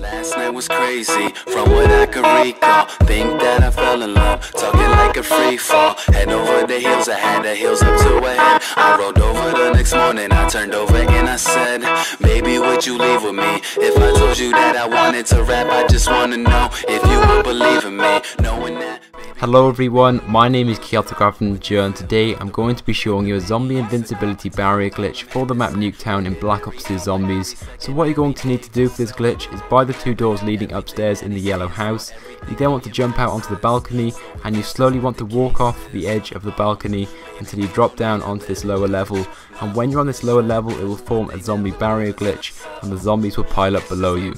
Last night was crazy, from what I could recall. Think that I fell in love, talking like a free fall. Head over the heels, I had the heels up to a head. I rolled over the next morning, I turned over and I said, baby, would you leave with me? If I told you that I wanted to rap, I just want to know if you would believe in me, knowing that... Hello everyone, my name is ChaoticRavenger and today I'm going to be showing you a Zombie Invincibility Barrier Glitch for the map Nuketown in Black Ops 2 Zombies. So what you're going to need to do for this glitch is buy the two doors leading upstairs in the yellow house. You then want to jump out onto the balcony and you slowly want to walk off the edge of the balcony until you drop down onto this lower level. And when you're on this lower level it will form a zombie barrier glitch and the zombies will pile up below you.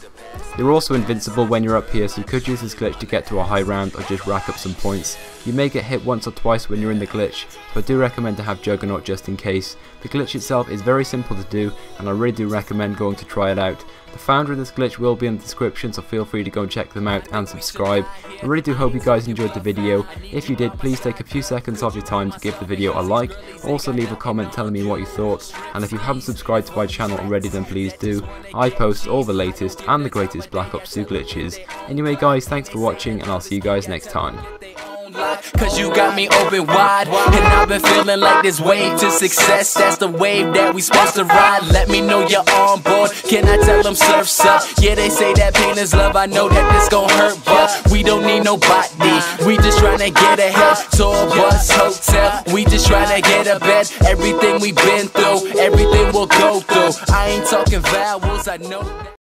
You're also invincible when you're up here, so you could use this glitch to get to a high round or just rack up some points. You may get hit once or twice when you're in the glitch, so I do recommend to have Juggernaut just in case. The glitch itself is very simple to do and I really do recommend going to try it out. The founder of this glitch will be in the description, so feel free to go and check them out and subscribe. I really do hope you guys enjoyed the video. If you did, please take a few seconds of your time to give the video a like. Also leave a comment telling me what you thought, and if you haven't subscribed to my channel already then please do. I post all the latest and the greatest Black Ops 2 glitches. Anyway guys, thanks for watching and I'll see you guys next time. Cause you got me open wide, and I've been feeling like this wave to success. That's the wave that we supposed to ride. Let me know you're on board. Can I tell them surf's up? Yeah, they say that pain is love. I know that this gon' hurt, but we don't need nobody. We just tryna get ahead. Tour bus, hotel, we just tryna get a bed. Everything we've been through, everything we'll go through. I ain't talking vowels, I know that.